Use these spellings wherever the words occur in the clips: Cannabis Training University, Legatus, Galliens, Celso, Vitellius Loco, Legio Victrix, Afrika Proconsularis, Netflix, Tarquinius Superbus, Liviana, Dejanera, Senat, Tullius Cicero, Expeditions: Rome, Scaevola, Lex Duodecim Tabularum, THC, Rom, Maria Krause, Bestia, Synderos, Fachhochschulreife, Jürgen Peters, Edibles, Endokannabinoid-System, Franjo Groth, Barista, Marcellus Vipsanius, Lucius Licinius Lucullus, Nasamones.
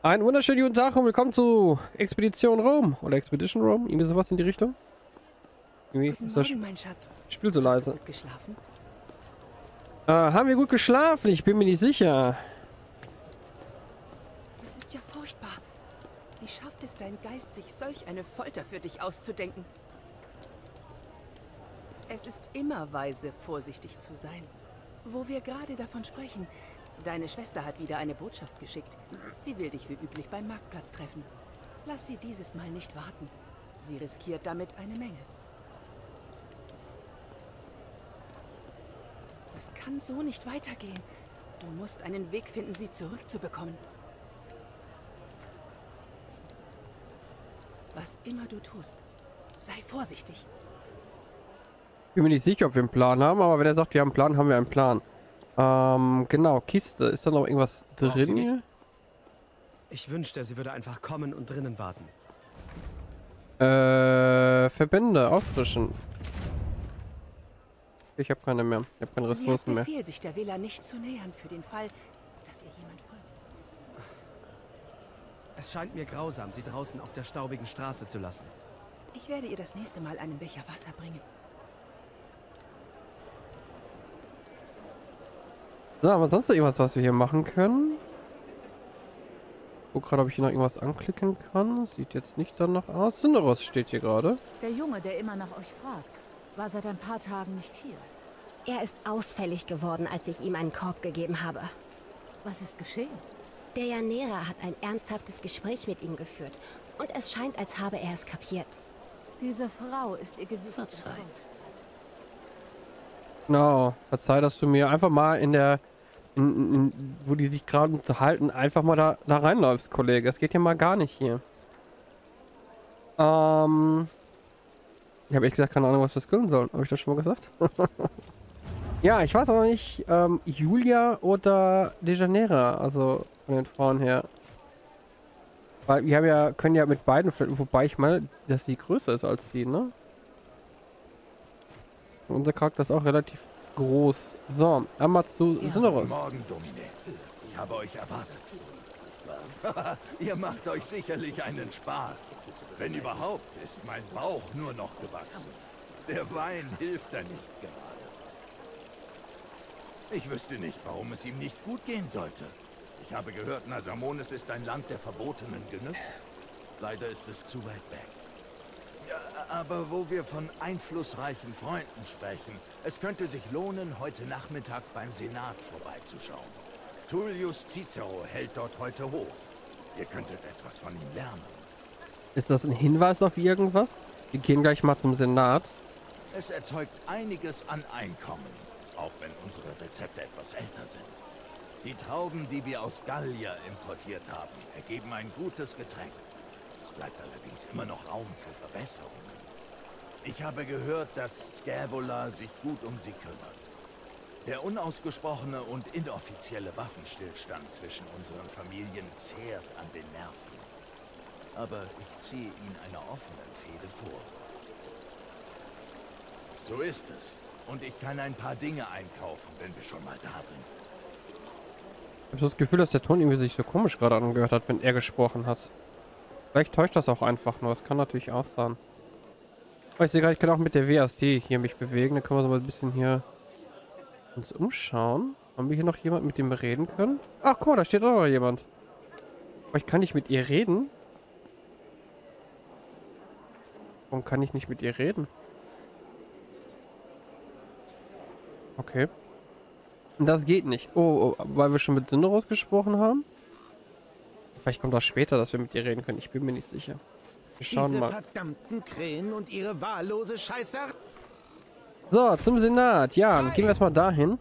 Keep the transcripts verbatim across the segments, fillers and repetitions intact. Einen wunderschönen guten Tag und willkommen zu Expedition Rom. Oder Expedition Rom. Irgendwie sowas in die Richtung. Irgendwie ist das Morgen, mein Schatz. Spiel so leise. Hast du gut geschlafen? Äh, haben wir gut geschlafen? Ich bin mir nicht sicher. Das ist ja furchtbar. Wie schafft es dein Geist, sich solch eine Folter für dich auszudenken? Es ist immer weise, vorsichtig zu sein. Wo wir gerade davon sprechen... Deine Schwester hat wieder eine Botschaft geschickt. Sie will dich wie üblich beim Marktplatz treffen. Lass sie dieses Mal nicht warten. Sie riskiert damit eine Menge. Das kann so nicht weitergehen. Du musst einen Weg finden, sie zurückzubekommen. Was immer du tust, sei vorsichtig. Ich bin mir nicht sicher, ob wir einen Plan haben, aber wenn er sagt, wir haben einen Plan, haben wir einen Plan. Ähm, genau, Kiste. Ist da noch irgendwas drin hier? Ich wünschte, sie würde einfach kommen und drinnen warten. Äh, Verbände auffrischen. Ich habe keine mehr. Ich habe keine Ressourcen mehr. Befehl, sich der Wähler nicht zu nähern für den Fall, dass ihr jemand folgt. Es scheint mir grausam, sie draußen auf der staubigen Straße zu lassen. Ich werde ihr das nächste Mal einen Becher Wasser bringen. So, aber sonst noch irgendwas, was wir hier machen können? Ich guck gerade, ob ich hier noch irgendwas anklicken kann. Sieht jetzt nicht danach aus. Synderos steht hier gerade. Der Junge, der immer nach euch fragt, war seit ein paar Tagen nicht hier. Er ist ausfällig geworden, als ich ihm einen Korb gegeben habe. Was ist geschehen? Der Janera hat ein ernsthaftes Gespräch mit ihm geführt. Und es scheint, als habe er es kapiert. Diese Frau ist ihr gewütet. Verzeiht. Genau, verzeih, dass du mir einfach mal in der, in, in, wo die sich gerade unterhalten, einfach mal da, da reinläufst, Kollege. Das geht ja mal gar nicht hier. Ähm, ich habe ehrlich gesagt keine Ahnung, was wir skillen sollen. Habe ich das schon mal gesagt? Ja, ich weiß auch noch nicht, ähm, Julia oder Dejanera, also von den Frauen her. Weil wir haben ja, können ja mit beiden flirten, wobei ich meine, dass sie größer ist als sie, ne? Unser Charakter ist auch relativ groß. So, einmal zu Synderos. Morgen, Domine. Ich habe euch erwartet. Ihr macht euch sicherlich einen Spaß. Wenn überhaupt, ist mein Bauch nur noch gewachsen. Der Wein hilft da nicht gerade. Ich wüsste nicht, warum es ihm nicht gut gehen sollte. Ich habe gehört, Nasamones ist ein Land der verbotenen Genüsse. Leider ist es zu weit weg. Aber wo wir von einflussreichen Freunden sprechen, es könnte sich lohnen, heute Nachmittag beim Senat vorbeizuschauen. Tullius Cicero hält dort heute Hof. Ihr könntet etwas von ihm lernen. Ist das ein Hinweis auf irgendwas? Wir gehen gleich mal zum Senat. Es erzeugt einiges an Einkommen, auch wenn unsere Rezepte etwas älter sind. Die Trauben, die wir aus Gallia importiert haben, ergeben ein gutes Getränk. Es bleibt allerdings immer noch Raum für Verbesserungen. Ich habe gehört, dass Scaevola sich gut um sie kümmert. Der unausgesprochene und inoffizielle Waffenstillstand zwischen unseren Familien zehrt an den Nerven. Aber ich ziehe ihn einer offenen Fehde vor. So ist es. Und ich kann ein paar Dinge einkaufen, wenn wir schon mal da sind. Ich habe so das Gefühl, dass der Ton irgendwie sich so komisch gerade angehört hat, wenn er gesprochen hat. Vielleicht täuscht das auch einfach nur. Das kann natürlich auch sein. Oh, ich sehe gerade, ich kann auch mit der W S D hier mich bewegen. Dann können wir so mal ein bisschen hier uns umschauen. Haben wir hier noch jemanden, mit dem wir reden können? Ach, guck mal, da steht auch noch jemand. Aber ich kann nicht mit ihr reden. Warum kann ich nicht mit ihr reden? Okay. Das geht nicht. Oh, oh, weil wir schon mit Synderos gesprochen haben? Vielleicht kommt das später, dass wir mit dir reden können. Ich bin mir nicht sicher. Wir schauen Diese mal. Verdammten Krähen und ihre wahllose Scheißer. So, zum Senat. Ja, dann gehen wir erstmal dahin.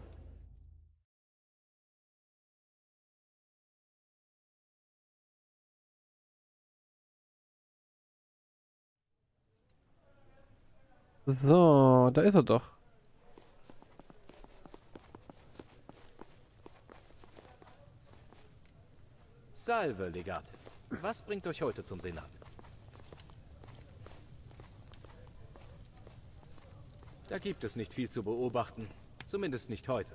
So, da ist er doch. Salve, Legate. Was bringt euch heute zum Senat? Da gibt es nicht viel zu beobachten. Zumindest nicht heute.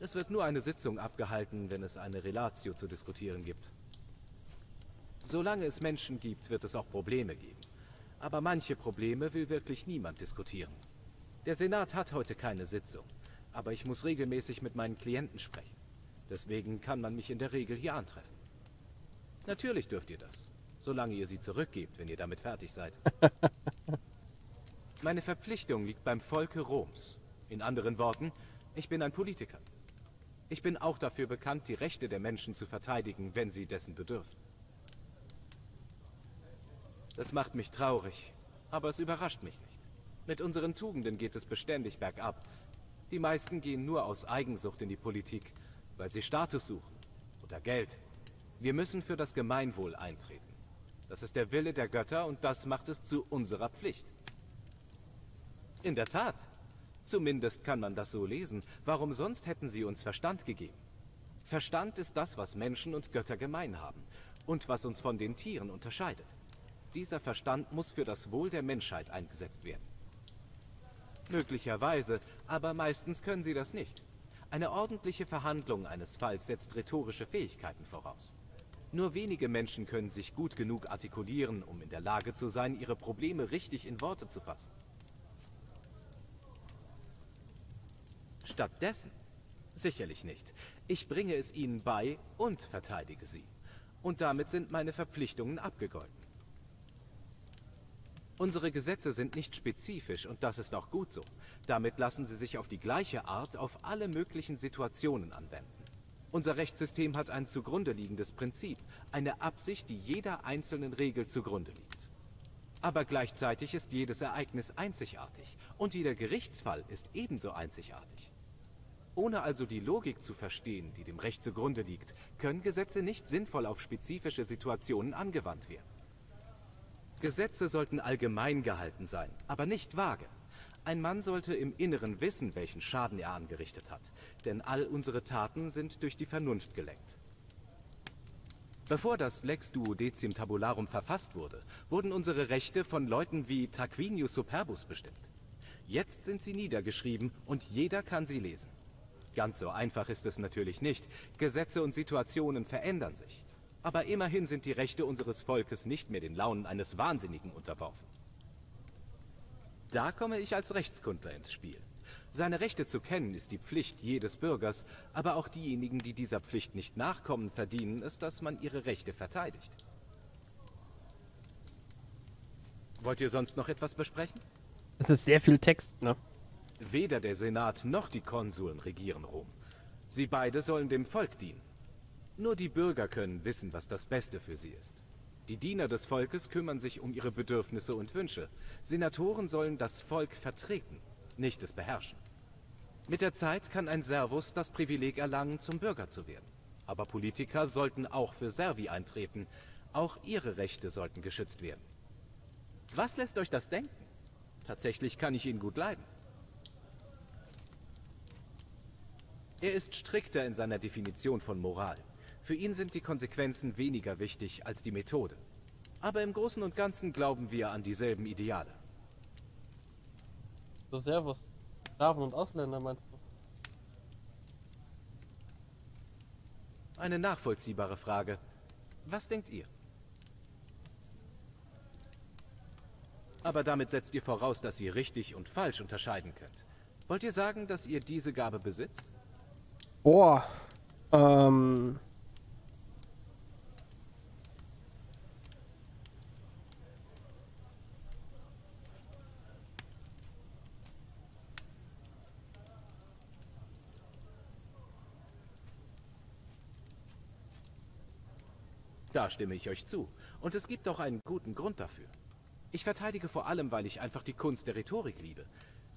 Es wird nur eine Sitzung abgehalten, wenn es eine Relatio zu diskutieren gibt. Solange es Menschen gibt, wird es auch Probleme geben. Aber manche Probleme will wirklich niemand diskutieren. Der Senat hat heute keine Sitzung, aber ich muss regelmäßig mit meinen Klienten sprechen. Deswegen kann man mich in der Regel hier antreffen. Natürlich dürft ihr das, solange ihr sie zurückgebt, wenn ihr damit fertig seid. Meine Verpflichtung liegt beim Volke Roms. In anderen Worten, ich bin ein Politiker. Ich bin auch dafür bekannt, die Rechte der Menschen zu verteidigen, wenn sie dessen bedürfen. Das macht mich traurig, aber es überrascht mich nicht. Mit unseren Tugenden geht es beständig bergab. Die meisten gehen nur aus Eigensucht in die Politik, weil sie Status suchen oder Geld. Wir müssen für das Gemeinwohl eintreten. Das ist der Wille der Götter und das macht es zu unserer Pflicht. In der Tat. Zumindest kann man das so lesen. Warum sonst hätten sie uns Verstand gegeben? Verstand ist das, was Menschen und Götter gemein haben und was uns von den Tieren unterscheidet. Dieser Verstand muss für das Wohl der Menschheit eingesetzt werden. Möglicherweise, aber meistens können sie das nicht. Eine ordentliche Verhandlung eines Falls setzt rhetorische Fähigkeiten voraus. Nur wenige Menschen können sich gut genug artikulieren, um in der Lage zu sein, ihre Probleme richtig in Worte zu fassen. Stattdessen? Sicherlich nicht. Ich bringe es ihnen bei und verteidige sie. Und damit sind meine Verpflichtungen abgegolten. Unsere Gesetze sind nicht spezifisch und das ist auch gut so. Damit lassen sie sich auf die gleiche Art auf alle möglichen Situationen anwenden. Unser Rechtssystem hat ein zugrunde liegendes Prinzip, eine Absicht, die jeder einzelnen Regel zugrunde liegt. Aber gleichzeitig ist jedes Ereignis einzigartig und jeder Gerichtsfall ist ebenso einzigartig. Ohne also die Logik zu verstehen, die dem Recht zugrunde liegt, können Gesetze nicht sinnvoll auf spezifische Situationen angewandt werden. Gesetze sollten allgemein gehalten sein, aber nicht vage. Ein Mann sollte im Inneren wissen, welchen Schaden er angerichtet hat, denn all unsere Taten sind durch die Vernunft gelenkt. Bevor das Lex Duodecim Tabularum verfasst wurde, wurden unsere Rechte von Leuten wie Tarquinius Superbus bestimmt. Jetzt sind sie niedergeschrieben und jeder kann sie lesen. Ganz so einfach ist es natürlich nicht. Gesetze und Situationen verändern sich. Aber immerhin sind die Rechte unseres Volkes nicht mehr den Launen eines Wahnsinnigen unterworfen. Da komme ich als Rechtskundler ins Spiel. Seine Rechte zu kennen ist die Pflicht jedes Bürgers, aber auch diejenigen, die dieser Pflicht nicht nachkommen, verdienen es, dass man ihre Rechte verteidigt. Wollt ihr sonst noch etwas besprechen? Es ist sehr viel Text, ne? Weder der Senat noch die Konsuln regieren Rom. Sie beide sollen dem Volk dienen. Nur die Bürger können wissen, was das Beste für sie ist. Die Diener des Volkes kümmern sich um ihre Bedürfnisse und Wünsche. Senatoren sollen das Volk vertreten, nicht es beherrschen. Mit der Zeit kann ein Servus das Privileg erlangen, zum Bürger zu werden. Aber Politiker sollten auch für Servi eintreten. Auch ihre Rechte sollten geschützt werden. Was lässt euch das denken? Tatsächlich kann ich ihnen gut leiden. Er ist strikter in seiner Definition von Moral. Für ihn sind die Konsequenzen weniger wichtig als die Methode. Aber im Großen und Ganzen glauben wir an dieselben Ideale. So, Servus. Sklaven und Ausländer, meinst du? Eine nachvollziehbare Frage. Was denkt ihr? Aber damit setzt ihr voraus, dass ihr richtig und falsch unterscheiden könnt. Wollt ihr sagen, dass ihr diese Gabe besitzt? Boah. Ähm... Da stimme ich euch zu. Und es gibt auch einen guten Grund dafür. Ich verteidige vor allem, weil ich einfach die Kunst der Rhetorik liebe.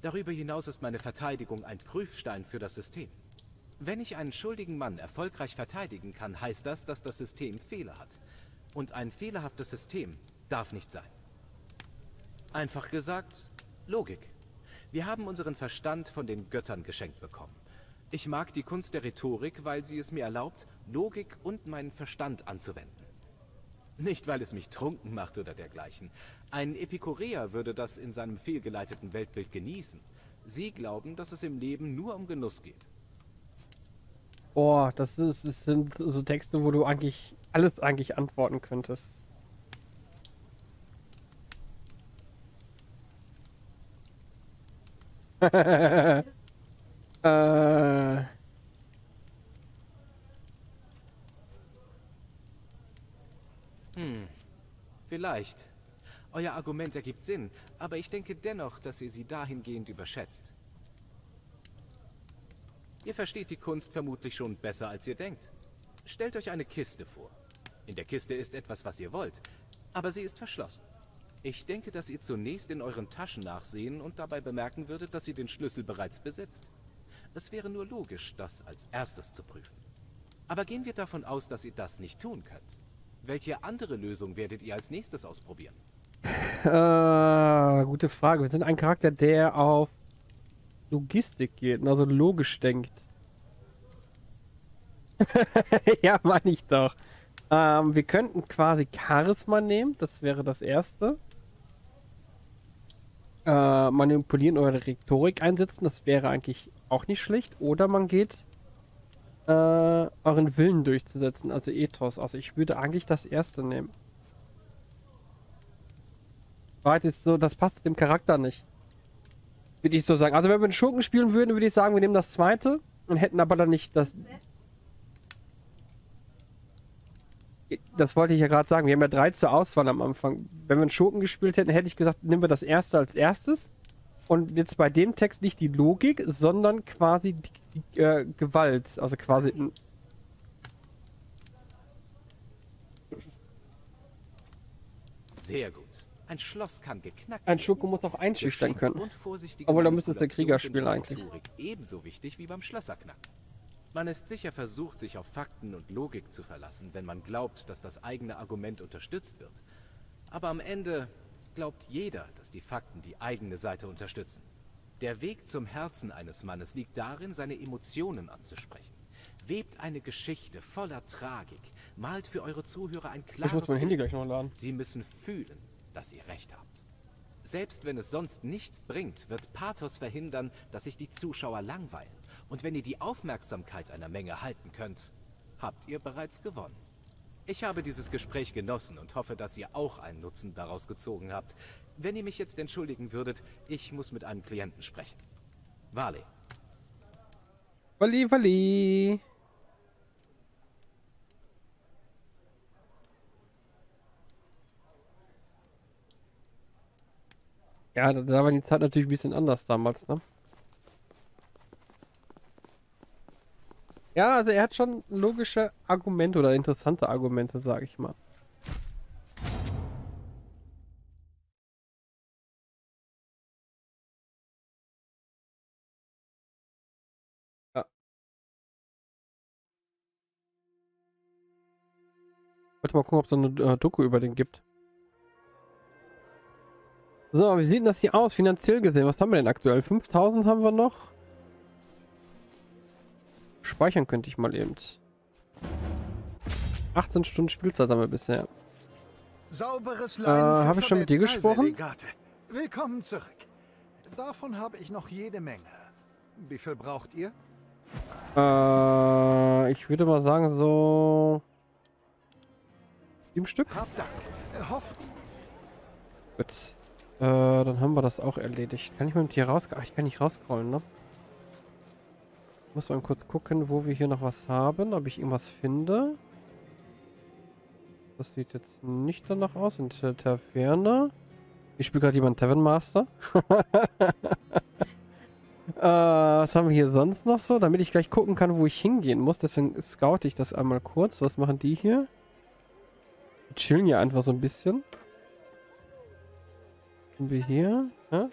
Darüber hinaus ist meine Verteidigung ein Prüfstein für das System. Wenn ich einen schuldigen Mann erfolgreich verteidigen kann, heißt das, dass das System Fehler hat. Und ein fehlerhaftes System darf nicht sein. Einfach gesagt, Logik. Wir haben unseren Verstand von den Göttern geschenkt bekommen. Ich mag die Kunst der Rhetorik, weil sie es mir erlaubt, Logik und meinen Verstand anzuwenden. Nicht, weil es mich trunken macht oder dergleichen. Ein Epikureer würde das in seinem fehlgeleiteten Weltbild genießen. Sie glauben, dass es im Leben nur um Genuss geht. Boah, das, ist, das sind so Texte, wo du eigentlich alles eigentlich antworten könntest. äh. Hm, vielleicht. Euer Argument ergibt Sinn, aber ich denke dennoch, dass ihr sie dahingehend überschätzt. Ihr versteht die Kunst vermutlich schon besser, als ihr denkt. Stellt euch eine Kiste vor. In der Kiste ist etwas, was ihr wollt, aber sie ist verschlossen. Ich denke, dass ihr zunächst in euren Taschen nachsehen und dabei bemerken würdet, dass ihr den Schlüssel bereits besitzt. Es wäre nur logisch, das als erstes zu prüfen. Aber gehen wir davon aus, dass ihr das nicht tun könnt. Welche andere Lösung werdet ihr als nächstes ausprobieren? Äh, gute Frage. Wir sind ein Charakter, der auf Logistik geht, also logisch denkt. Ja, meine ich doch. Ähm, wir könnten quasi Charisma nehmen, das wäre das Erste. Äh, manipulieren oder Rhetorik einsetzen, das wäre eigentlich auch nicht schlecht. Oder man geht, äh, euren Willen durchzusetzen, also Ethos. Also ich würde eigentlich das Erste nehmen. Weit ist so, das passt dem Charakter nicht. Würde ich so sagen. Also wenn wir einen Schurken spielen würden, würde ich sagen, wir nehmen das Zweite und hätten aber dann nicht das... Das wollte ich ja gerade sagen. Wir haben ja drei zur Auswahl am Anfang. Wenn wir einen Schurken gespielt hätten, hätte ich gesagt, nehmen wir das Erste als Erstes. Und jetzt bei dem Text nicht die Logik, sondern quasi die, die äh, Gewalt. Also quasi... Sehr gut. Ein Schloss kann geknackt werden. Ein Schurke muss auch einschüchtern können. Obwohl, da müsste es der Krieger spielen eigentlich. Ebenso wichtig wie beim Schlösserknacken. Man ist sicher versucht, sich auf Fakten und Logik zu verlassen, wenn man glaubt, dass das eigene Argument unterstützt wird. Aber am Ende glaubt jeder, dass die Fakten die eigene Seite unterstützen. Der Weg zum Herzen eines Mannes liegt darin, seine Emotionen anzusprechen. Webt eine Geschichte voller Tragik. Malt für eure Zuhörer ein klares... Ich muss mein Handy gleich noch laden. Sie müssen fühlen, dass ihr recht habt. Selbst wenn es sonst nichts bringt, wird Pathos verhindern, dass sich die Zuschauer langweilen. Und wenn ihr die Aufmerksamkeit einer Menge halten könnt, habt ihr bereits gewonnen. Ich habe dieses Gespräch genossen und hoffe, dass ihr auch einen Nutzen daraus gezogen habt. Wenn ihr mich jetzt entschuldigen würdet, ich muss mit einem Klienten sprechen. Vale. Vali, Vali. Ja, da war die Zeit natürlich ein bisschen anders damals, ne? Ja, also er hat schon logische Argumente oder interessante Argumente, sage ich mal. Ja. Ich wollte mal gucken, ob es so eine äh, Doku über den gibt. So, wie sieht denn das hier aus, finanziell gesehen? Was haben wir denn aktuell? fünftausend haben wir noch. Speichern könnte ich mal eben. achtzehn Stunden Spielzeit haben wir bisher. Sauberes äh, habe ich schon mit dir gesprochen? Willkommen zurück. Davon habe ich noch jede Menge. Wie viel braucht ihr? Äh, ich würde mal sagen so... sieben Stück? Gut. Äh, dann haben wir das auch erledigt. Kann ich mal mit dir raus... Ach, ich kann nicht rauscrawlen, ne? Muss man kurz gucken, wo wir hier noch was haben, ob ich irgendwas finde. Das sieht jetzt nicht danach aus. In der Taverne. Ich spiele gerade jemanden Tavernmaster. äh, was haben wir hier sonst noch so? Damit ich gleich gucken kann, wo ich hingehen muss. Deswegen scoute ich das einmal kurz. Was machen die hier? Die chillen ja einfach so ein bisschen. Sind wir hier? Ja?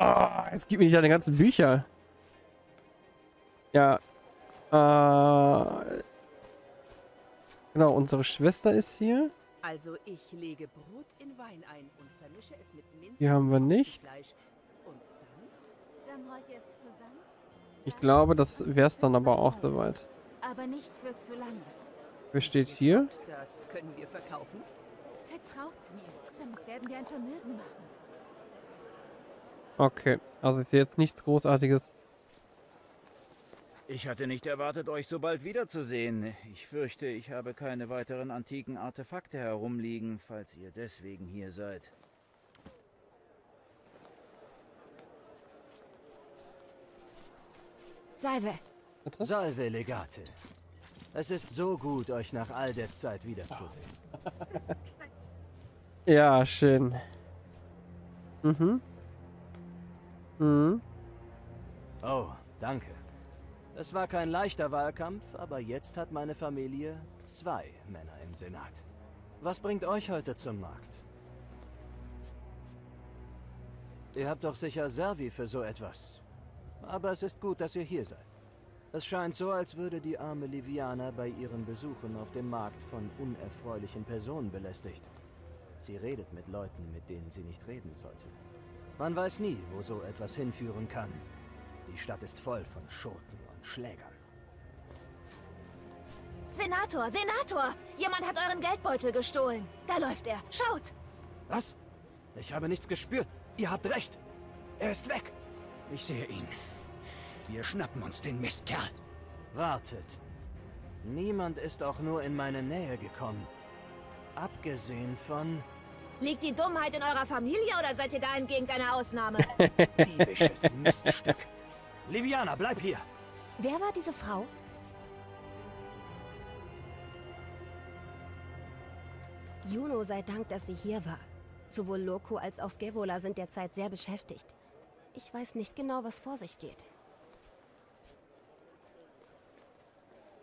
Oh, es gibt mir nicht deine ganzen Bücher. Ja. Äh, genau, unsere Schwester ist hier. Also ich lege Brot in Wein ein und vermische es mit Minze. Hier haben wir nicht. Ich glaube, das wäre es dann aber auch soweit. Aber nicht für zu lange. Wer steht hier? Das können wir verkaufen. Vertraut mir, damit werden wir ein Vermögen machen. Okay, also ich sehe jetzt nichts Großartiges. Ich hatte nicht erwartet, euch so bald wiederzusehen. Ich fürchte, ich habe keine weiteren antiken Artefakte herumliegen, falls ihr deswegen hier seid. Salve. Salve, Legate. Es ist so gut, euch nach all der Zeit wiederzusehen. Ja, schön. Mhm. Mhm. Oh, danke. Es war kein leichter Wahlkampf, aber jetzt hat meine Familie zwei Männer im Senat. Was bringt euch heute zum Markt? Ihr habt doch sicher Servi für so etwas. Aber es ist gut, dass ihr hier seid. Es scheint so, als würde die arme Liviana bei ihren Besuchen auf dem Markt von unerfreulichen Personen belästigt. Sie redet mit Leuten, mit denen sie nicht reden sollte. Man weiß nie, wo so etwas hinführen kann. Die Stadt ist voll von Schurken und Schlägern. Senator, Senator! Jemand hat euren Geldbeutel gestohlen. Da läuft er. Schaut! Was? Ich habe nichts gespürt. Ihr habt recht. Er ist weg. Ich sehe ihn. Wir schnappen uns den Mistkerl. Wartet. Niemand ist auch nur in meine Nähe gekommen. Abgesehen von... Liegt die Dummheit in eurer Familie oder seid ihr da entgegen einer Ausnahme? Diebisches Miststück. Liviana, bleib hier. Wer war diese Frau? Juno sei Dank, dass sie hier war. Sowohl Loco als auch Scaevola sind derzeit sehr beschäftigt. Ich weiß nicht genau, was vor sich geht.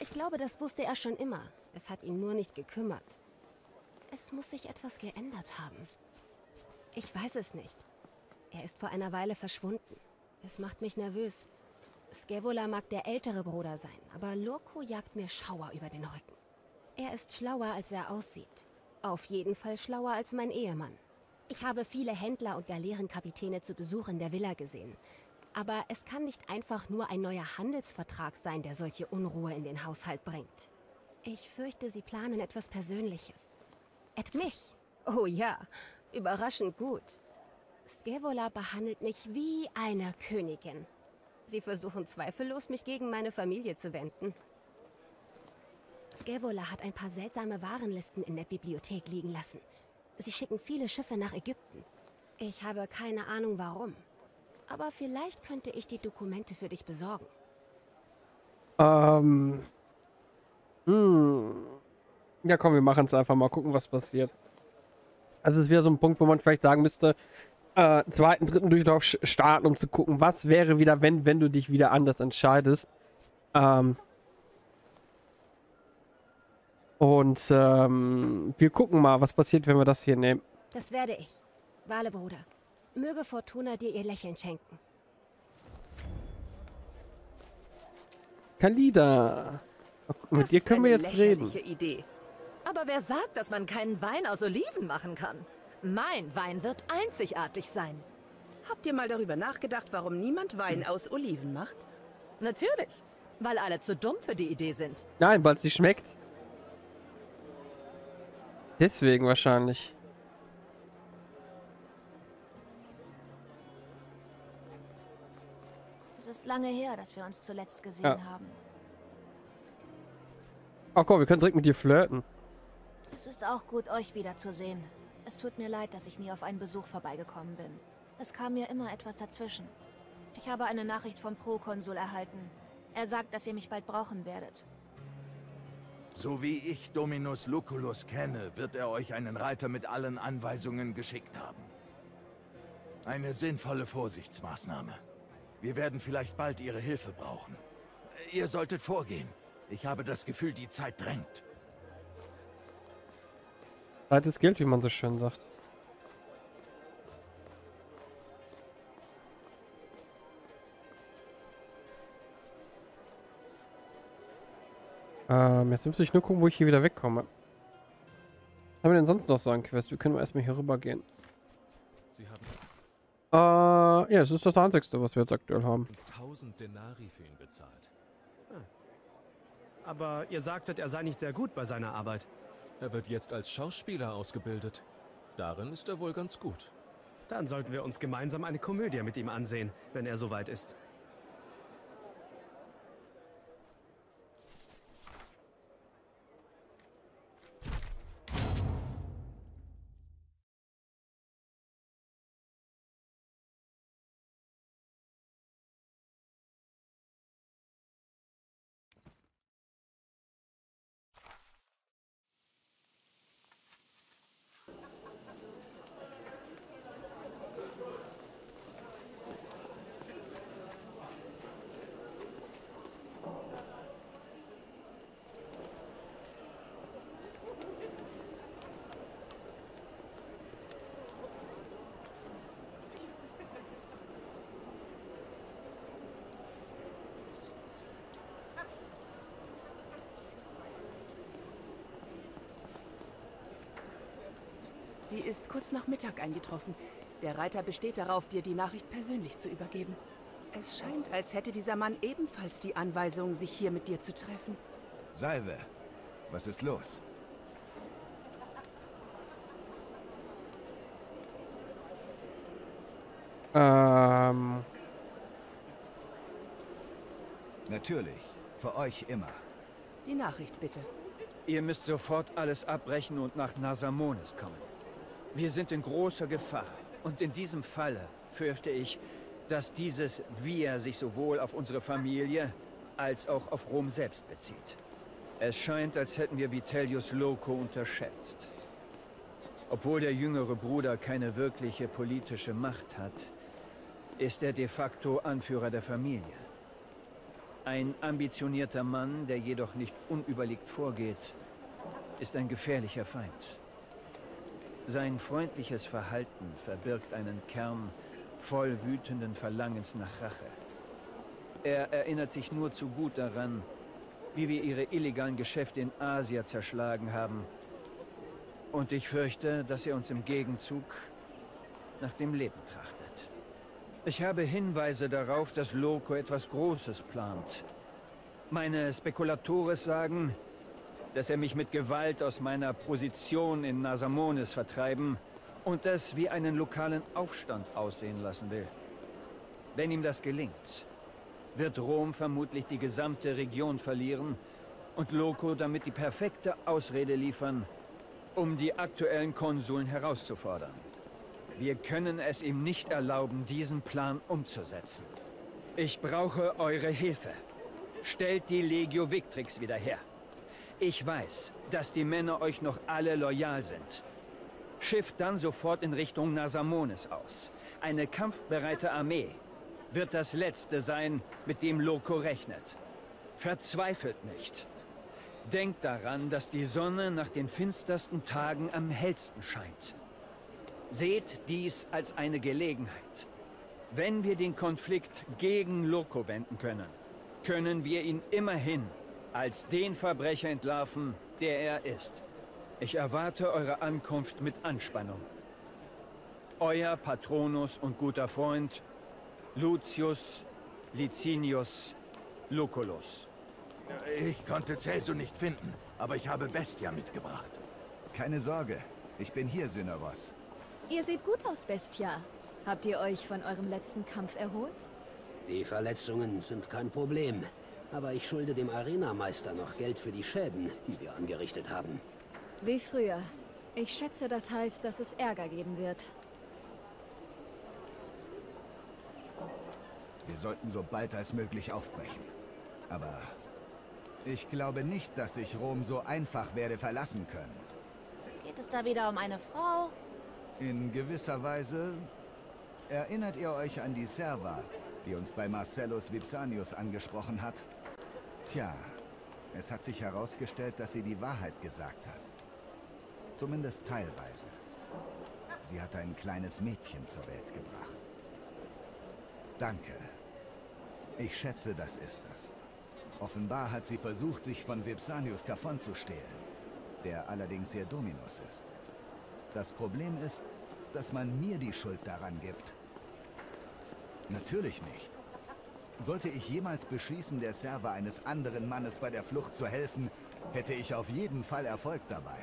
Ich glaube, das wusste er schon immer. Es hat ihn nur nicht gekümmert. Es muss sich etwas geändert haben. Ich weiß es nicht. Er ist vor einer Weile verschwunden. Es macht mich nervös. Scaevola mag der ältere Bruder sein, aber Loco jagt mir Schauer über den Rücken. Er ist schlauer, als er aussieht. Auf jeden Fall schlauer als mein Ehemann. Ich habe viele Händler und Galeerenkapitäne zu Besuch in der Villa gesehen. Aber es kann nicht einfach nur ein neuer Handelsvertrag sein, der solche Unruhe in den Haushalt bringt. Ich fürchte, sie planen etwas Persönliches. Et mich? Oh ja, überraschend gut. Scaevola behandelt mich wie eine Königin. Sie versuchen zweifellos, mich gegen meine Familie zu wenden. Scaevola hat ein paar seltsame Warenlisten in der Bibliothek liegen lassen. Sie schicken viele Schiffe nach Ägypten. Ich habe keine Ahnung warum. Aber vielleicht könnte ich die Dokumente für dich besorgen. Ähm. Hm. Ja, komm, wir machen es einfach mal, gucken, was passiert. Also es ist wieder so ein Punkt, wo man vielleicht sagen müsste, äh, zweiten, dritten Durchlauf starten, um zu gucken, was wäre wieder, wenn, wenn du dich wieder anders entscheidest. Ähm Und ähm, wir gucken mal, was passiert, wenn wir das hier nehmen. Das werde ich. Wale, Bruder. Möge Fortuna dir ihr Lächeln schenken. Kalida. Mit dir können wir jetzt reden. Das ist eine lächerliche Idee. Aber wer sagt, dass man keinen Wein aus Oliven machen kann? Mein Wein wird einzigartig sein. Habt ihr mal darüber nachgedacht, warum niemand Wein aus Oliven macht? Natürlich, weil alle zu dumm für die Idee sind. Nein, weil sie schmeckt. Deswegen wahrscheinlich. Es ist lange her, dass wir uns zuletzt gesehen ja. haben. Oh komm, wir können direkt mit dir flirten. Es ist auch gut, euch wiederzusehen. Es tut mir leid, dass ich nie auf einen Besuch vorbeigekommen bin. Es kam mir immer etwas dazwischen. Ich habe eine Nachricht vom Prokonsul erhalten. Er sagt, dass ihr mich bald brauchen werdet. So wie ich Dominus Lucullus kenne, wird er euch einen Reiter mit allen Anweisungen geschickt haben. Eine sinnvolle Vorsichtsmaßnahme. Wir werden vielleicht bald ihre Hilfe brauchen. Ihr solltet vorgehen. Ich habe das Gefühl, die Zeit drängt. Zeit ist Geld, wie man so schön sagt. Ähm, jetzt müsste ich nur gucken, wo ich hier wieder wegkomme. Was haben wir denn sonst noch so an Quest? Wir können erstmal hier rüber gehen. Sie haben... Äh, ja, es ist das Einzigste, was wir jetzt aktuell haben. tausend Denari für ihn bezahlt. Hm. Aber ihr sagtet, er sei nicht sehr gut bei seiner Arbeit. Er wird jetzt als Schauspieler ausgebildet. Darin ist er wohl ganz gut. Dann sollten wir uns gemeinsam eine Komödie mit ihm ansehen, wenn er soweit ist. Sie ist kurz nach Mittag eingetroffen. Der Reiter besteht darauf, dir die Nachricht persönlich zu übergeben. Es scheint, als hätte dieser Mann ebenfalls die Anweisung, sich hier mit dir zu treffen. Salve, was ist los? Ähm. Natürlich, für euch immer. Die Nachricht bitte. Ihr müsst sofort alles abbrechen und nach Nasamones kommen. Wir sind in großer Gefahr. Und in diesem Falle fürchte ich, dass dieses Wir sich sowohl auf unsere Familie als auch auf Rom selbst bezieht. Es scheint, als hätten wir Vitellius Loco unterschätzt. Obwohl der jüngere Bruder keine wirkliche politische Macht hat, ist er de facto Anführer der Familie. Ein ambitionierter Mann, der jedoch nicht unüberlegt vorgeht, ist ein gefährlicher Feind. Sein freundliches Verhalten verbirgt einen Kern voll wütenden Verlangens nach Rache. Er erinnert sich nur zu gut daran, wie wir ihre illegalen Geschäfte in Asien zerschlagen haben. Und ich fürchte, dass er uns im Gegenzug nach dem Leben trachtet. Ich habe Hinweise darauf, dass Loco etwas Großes plant. Meine Spekulatoren sagen, dass er mich mit Gewalt aus meiner Position in Nasamones vertreiben und das wie einen lokalen Aufstand aussehen lassen will. Wenn ihm das gelingt, wird Rom vermutlich die gesamte Region verlieren und Loco damit die perfekte Ausrede liefern, um die aktuellen Konsuln herauszufordern. Wir können es ihm nicht erlauben, diesen Plan umzusetzen. Ich brauche eure Hilfe. Stellt die Legio Victrix wieder her. Ich weiß, dass die Männer euch noch alle loyal sind. Schifft dann sofort in Richtung Nasamones aus. Eine kampfbereite Armee wird das Letzte sein, mit dem Loco rechnet. Verzweifelt nicht. Denkt daran, dass die Sonne nach den finstersten Tagen am hellsten scheint. Seht dies als eine Gelegenheit. Wenn wir den Konflikt gegen Loco wenden können, können wir ihn immerhin als den Verbrecher entlarven, der er ist. Ich erwarte eure Ankunft mit Anspannung. Euer Patronus und guter Freund, Lucius Licinius Lucullus. Ich konnte Celso nicht finden, aber ich habe Bestia mitgebracht. Keine Sorge, ich bin hier, Syneros. Ihr seht gut aus, Bestia. Habt ihr euch von eurem letzten Kampf erholt? Die Verletzungen sind kein Problem, aber ich schulde dem Arenameister noch Geld für die Schäden, die wir angerichtet haben. Wie früher. Ich schätze, das heißt, dass es Ärger geben wird. Wir sollten so bald als möglich aufbrechen. Aber ich glaube nicht, dass ich Rom so einfach werde verlassen können. Geht es da wieder um eine Frau? In gewisser Weise. Erinnert ihr euch an die Serva, die uns bei Marcellus Vipsanius angesprochen hat? Tja, es hat sich herausgestellt, dass sie die Wahrheit gesagt hat. Zumindest teilweise. Sie hat ein kleines Mädchen zur Welt gebracht. Danke. Ich schätze, das ist es. Offenbar hat sie versucht, sich von Vipsanius davonzustehlen, der allerdings ihr Dominus ist. Das Problem ist, dass man mir die Schuld daran gibt. Natürlich nicht. Sollte ich jemals beschließen, der Serva eines anderen Mannes bei der Flucht zu helfen, hätte ich auf jeden Fall Erfolg dabei.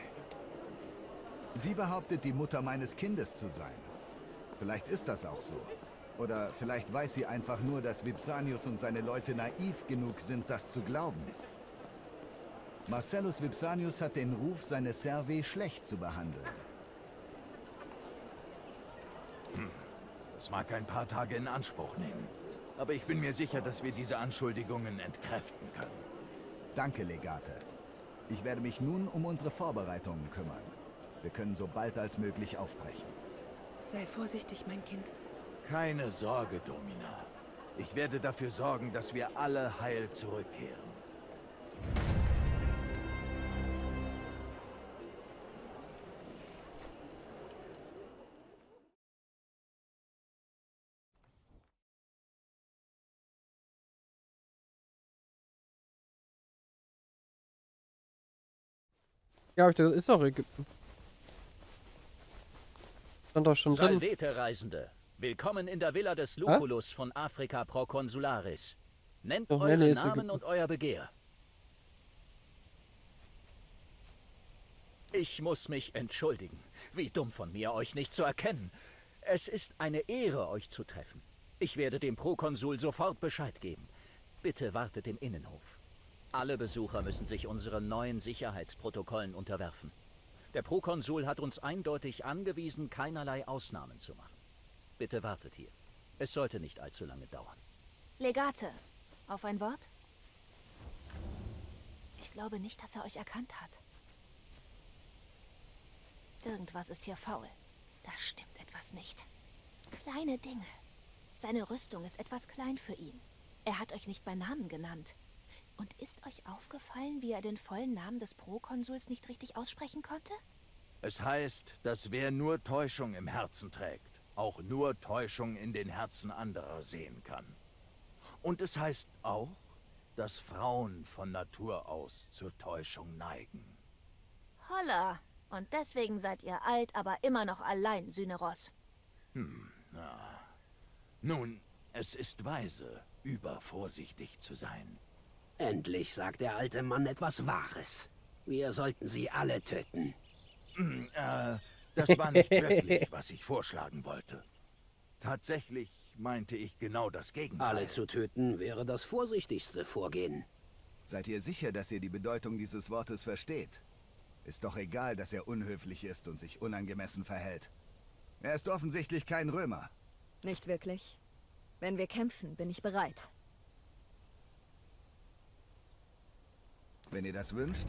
Sie behauptet, die Mutter meines Kindes zu sein. Vielleicht ist das auch so. Oder vielleicht weiß sie einfach nur, dass Vipsanius und seine Leute naiv genug sind, das zu glauben. Marcellus Vipsanius hat den Ruf, seine Servae schlecht zu behandeln. Das mag ein paar Tage in Anspruch nehmen, aber ich bin mir sicher, dass wir diese Anschuldigungen entkräften können. Danke, Legate. Ich werde mich nun um unsere Vorbereitungen kümmern. Wir können so bald als möglich aufbrechen. Sei vorsichtig, mein Kind. Keine Sorge, Domina. Ich werde dafür sorgen, dass wir alle heil zurückkehren. Ja, das ist auch Ägypten. Stand doch schon drin. Salvete Reisende, willkommen in der Villa des Lucullus von Afrika Proconsularis. Nennt doch, euren Namen und euer Begehr. Ich muss mich entschuldigen. Wie dumm von mir, euch nicht zu erkennen. Es ist eine Ehre, euch zu treffen. Ich werde dem Prokonsul sofort Bescheid geben. Bitte wartet im Innenhof. Alle Besucher müssen sich unseren neuen Sicherheitsprotokollen unterwerfen. Der Prokonsul hat uns eindeutig angewiesen, keinerlei Ausnahmen zu machen. Bitte wartet hier. Es sollte nicht allzu lange dauern. Legate, auf ein Wort? Ich glaube nicht, dass er euch erkannt hat. Irgendwas ist hier faul. Da stimmt etwas nicht. Kleine Dinge. Seine Rüstung ist etwas klein für ihn. Er hat euch nicht bei Namen genannt. Und ist euch aufgefallen, wie er den vollen Namen des Prokonsuls nicht richtig aussprechen konnte? Es heißt, dass wer nur Täuschung im Herzen trägt, auch nur Täuschung in den Herzen anderer sehen kann. Und es heißt auch, dass Frauen von Natur aus zur Täuschung neigen. Holla! Und deswegen seid ihr alt, aber immer noch allein, Syneros. Hm, na. Nun, es ist weise, übervorsichtig zu sein. Endlich sagt der alte Mann etwas Wahres. Wir sollten sie alle töten. Hm, äh, das war nicht wirklich, was ich vorschlagen wollte. Tatsächlich meinte ich genau das Gegenteil. Alle zu töten wäre das vorsichtigste Vorgehen. Seid ihr sicher, dass ihr die Bedeutung dieses Wortes versteht? Ist doch egal, dass er unhöflich ist und sich unangemessen verhält. Er ist offensichtlich kein Römer. Nicht wirklich. Wenn wir kämpfen, bin ich bereit. Wenn ihr das wünscht.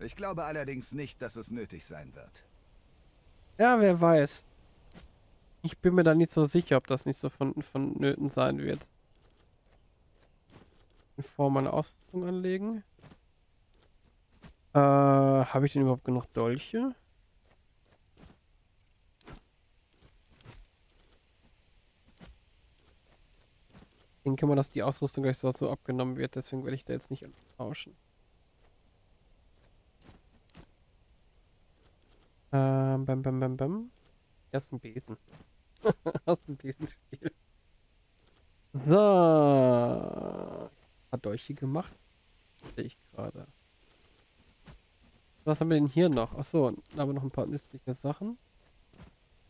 Ich glaube allerdings nicht, dass es nötig sein wird. Ja, wer weiß. Ich bin mir da nicht so sicher, ob das nicht so von, vonnöten sein wird. Bevor meine Ausrüstung anlegen. Äh, habe ich denn überhaupt genug Dolche? Ich denke mal, dass die Ausrüstung gleich so, so abgenommen wird, deswegen werde ich da jetzt nicht tauschen. Ähm, bam, bam, bam, bam. Erst ein Besen. Aus dem Besenspiel. So. Hat Dolche gemacht? Sehe ich gerade. Was haben wir denn hier noch? Achso, da haben wir noch ein paar nützliche Sachen.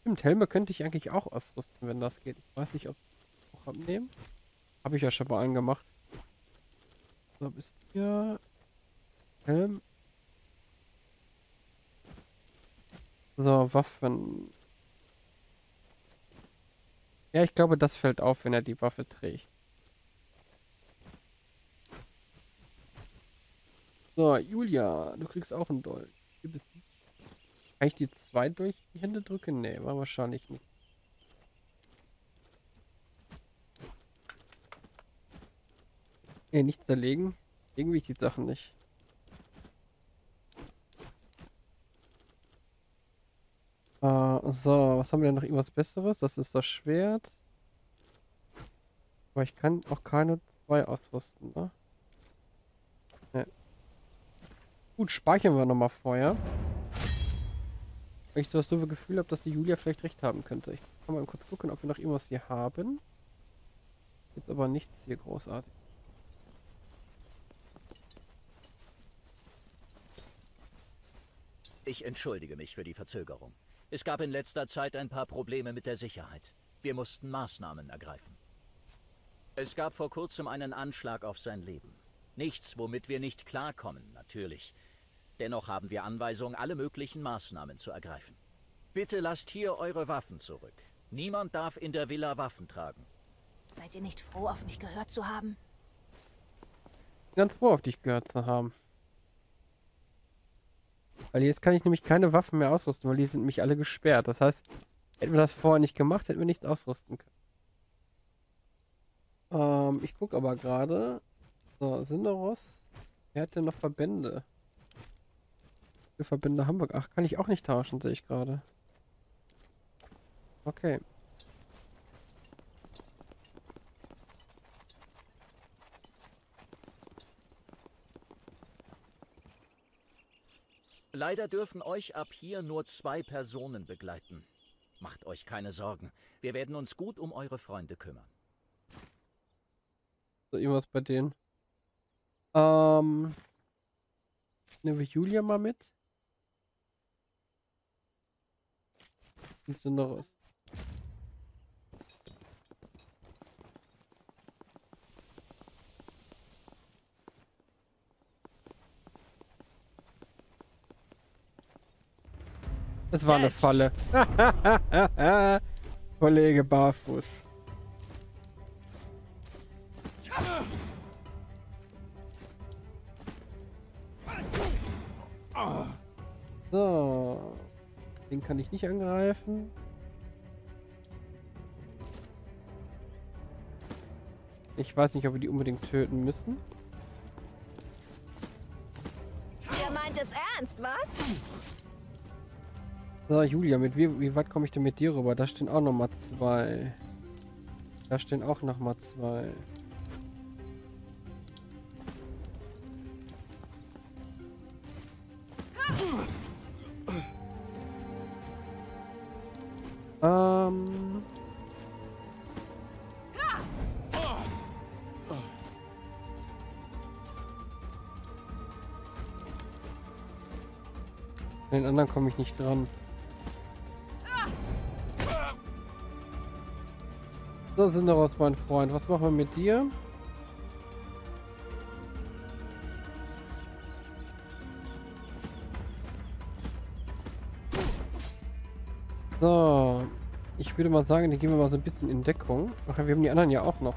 Stimmt, Helme könnte ich eigentlich auch ausrüsten, wenn das geht. Ich weiß nicht, ob ich auch abnehmen. Habe ich ja schon mal angemacht. So, bist hier. Helm. So, Waffen. Ja, ich glaube, das fällt auf, wenn er die Waffe trägt. So, Julia, du kriegst auch einen Dolch. Kann ich die zwei durch die Hände drücken? Nee, war wahrscheinlich nicht. Nee, nicht zerlegen. Irgendwie die Sachen nicht. Uh, so, was haben wir denn noch? Irgendwas Besseres? Das ist das Schwert. Aber ich kann auch keine zwei ausrüsten, ne? Nee. Gut, speichern wir nochmal vorher. Weil ich so das doofe Gefühl habe, dass die Julia vielleicht recht haben könnte. Ich kann mal kurz gucken, ob wir noch irgendwas hier haben. Jetzt aber nichts hier großartig. Ich entschuldige mich für die Verzögerung. Es gab in letzter Zeit ein paar Probleme mit der Sicherheit. Wir mussten Maßnahmen ergreifen. Es gab vor kurzem einen Anschlag auf sein Leben. Nichts, womit wir nicht klarkommen, natürlich. Dennoch haben wir Anweisungen, alle möglichen Maßnahmen zu ergreifen. Bitte lasst hier eure Waffen zurück. Niemand darf in der Villa Waffen tragen. Seid ihr nicht froh, auf mich gehört zu haben? Ganz froh, auf dich gehört zu haben. Weil jetzt kann ich nämlich keine Waffen mehr ausrüsten, weil die sind mich alle gesperrt. Das heißt, hätten wir das vorher nicht gemacht, hätten wir nichts ausrüsten können. Ähm, ich gucke aber gerade. So, Syneros. Wer hat denn noch Verbände? Für Verbände Hamburg. Ach, kann ich auch nicht tauschen, sehe ich gerade. Okay. Leider dürfen euch ab hier nur zwei Personen begleiten. Macht euch keine Sorgen. Wir werden uns gut um eure Freunde kümmern. So, irgendwas bei denen. Ähm... Nehmen wir Julia mal mit. Und sind noch was. Das war eine Falle. Kollege barfuß. So. Den kann ich nicht angreifen. Ich weiß nicht, ob wir die unbedingt töten müssen. Ihr meint es ernst, was? So, Julia, mit wie, wie weit komme ich denn mit dir rüber? Da stehen auch nochmal zwei. Da stehen auch nochmal zwei. Ähm. Den anderen komme ich nicht dran. So, sind daraus, mein Freund. Was machen wir mit dir? So. Ich würde mal sagen, die gehen wir mal so ein bisschen in Deckung. Ach, wir haben die anderen ja auch noch.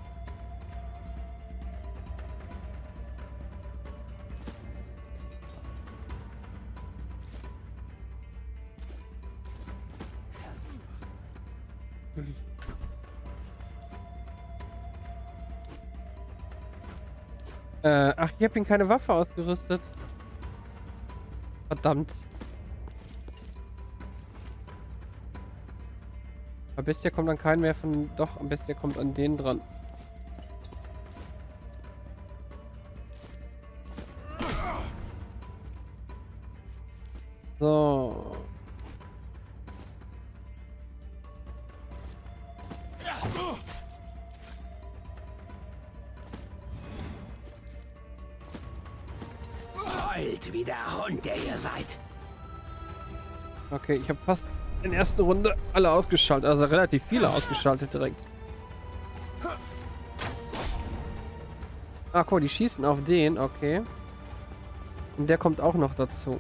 Äh, ach, ich habe ihm keine Waffe ausgerüstet. Verdammt. Am besten kommt an keinen mehr von... Doch, am besten kommt an den dran. So. Wie der Hund, der ihr seid. Okay, ich habe fast in der ersten Runde alle ausgeschaltet, also relativ viele ausgeschaltet direkt. Ach cool, die schießen auf den, okay. Und der kommt auch noch dazu.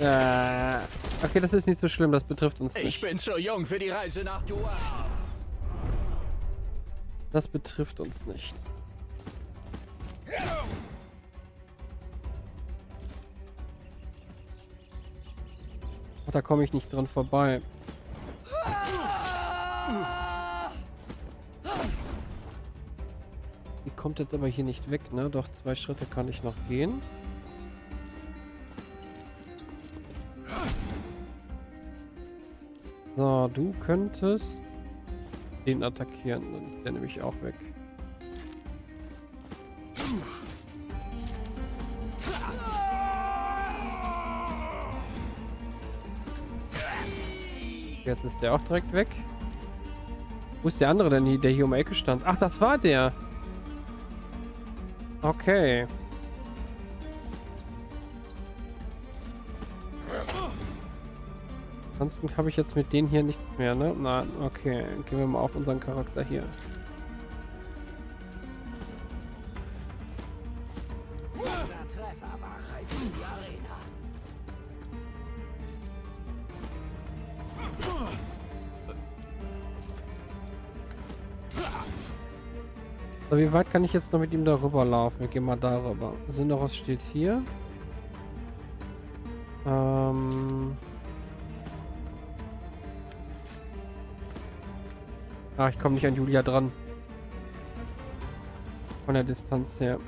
Äh. Okay, das ist nicht so schlimm, das betrifft uns nicht. Ich bin zu jung für die Reise nach Duas. Das betrifft uns nicht. Ach, da komme ich nicht dran vorbei. Die kommt jetzt aber hier nicht weg, ne? Doch, zwei Schritte kann ich noch gehen. So, du könntest den attackieren, dann ist der nämlich auch weg. Jetzt ist der auch direkt weg. Wo ist der andere denn, der hier um die Ecke stand? Ach, das war der. Okay. Ansonsten habe ich jetzt mit denen hier nichts mehr, ne? Nein, okay. Gehen wir mal auf unseren Charakter hier. So, wie weit kann ich jetzt noch mit ihm darüber laufen? Wir gehen mal darüber. Syndoros steht hier. Ähm... Ah, ich komme nicht an Julia dran. Von der Distanz her.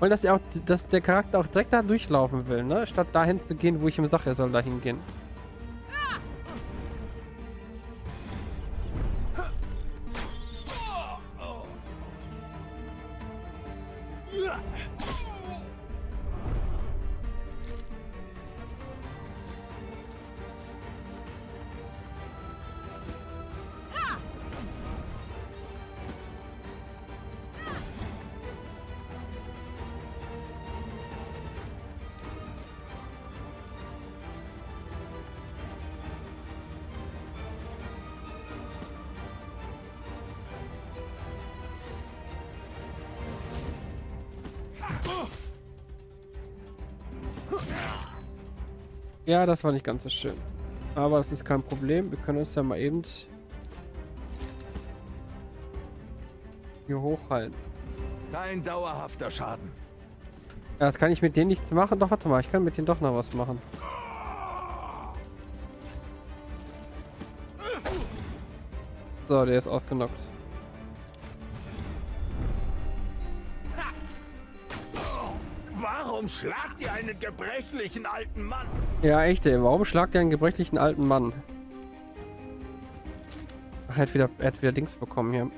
Weil dass, auch, dass der Charakter auch direkt da durchlaufen will, ne? Statt dahin zu gehen, wo ich ihm sage, er soll dahin gehen. Ja, das war nicht ganz so schön. Aber das ist kein Problem. Wir können uns ja mal eben hier hochhalten. Kein dauerhafter Schaden. Ja, das kann ich mit denen nichts machen. Doch, warte mal, ich kann mit denen doch noch was machen. So, der ist ausgenockt. Warum schlagt ihr einen gebrechlichen alten Mann? Ja, echt, ey. Warum schlagt ihr einen gebrechlichen alten Mann? Ach, er hat wieder, er hat wieder Dings bekommen hier.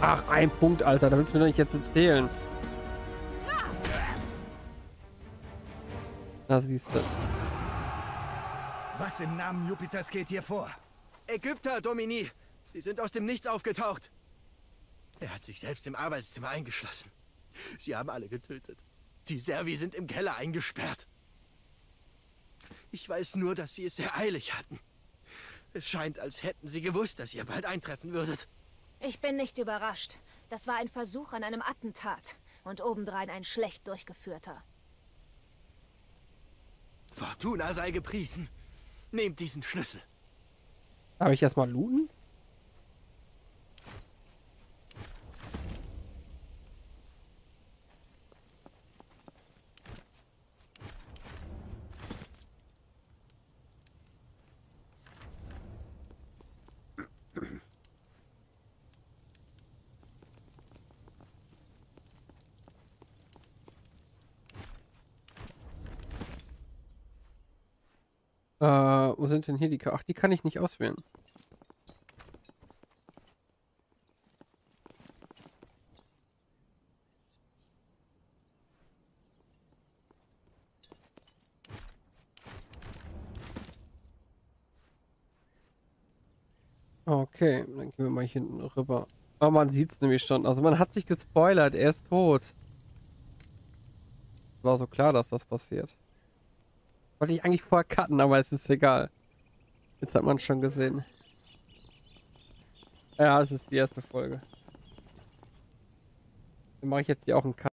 Ach, ein Punkt, Alter. Da willst du mir doch nicht jetzt erzählen. Da siehst du. Was im Namen Jupiters geht hier vor? Ägypter, Domini. Sie sind aus dem Nichts aufgetaucht. Er hat sich selbst im Arbeitszimmer eingeschlossen. Sie haben alle getötet. Die Servi sind im Keller eingesperrt. Ich weiß nur, dass sie es sehr eilig hatten. Es scheint, als hätten sie gewusst, dass ihr bald eintreffen würdet. Ich bin nicht überrascht. Das war ein Versuch an einem Attentat und obendrein ein schlecht durchgeführter. Fortuna sei gepriesen. Nehmt diesen Schlüssel. Darf ich erstmal looten? Äh, wo sind denn hier die Karten? Ach, die kann ich nicht auswählen. Okay, dann gehen wir mal hier hinten rüber. Aber man sieht es nämlich schon. Also man hat sich gespoilert, er ist tot. War so klar, dass das passiert. Wollte ich eigentlich vorher cutten, aber es ist egal. Jetzt hat man schon gesehen. Ja, es ist die erste Folge. Dann mache ich jetzt hier auch einen Cut.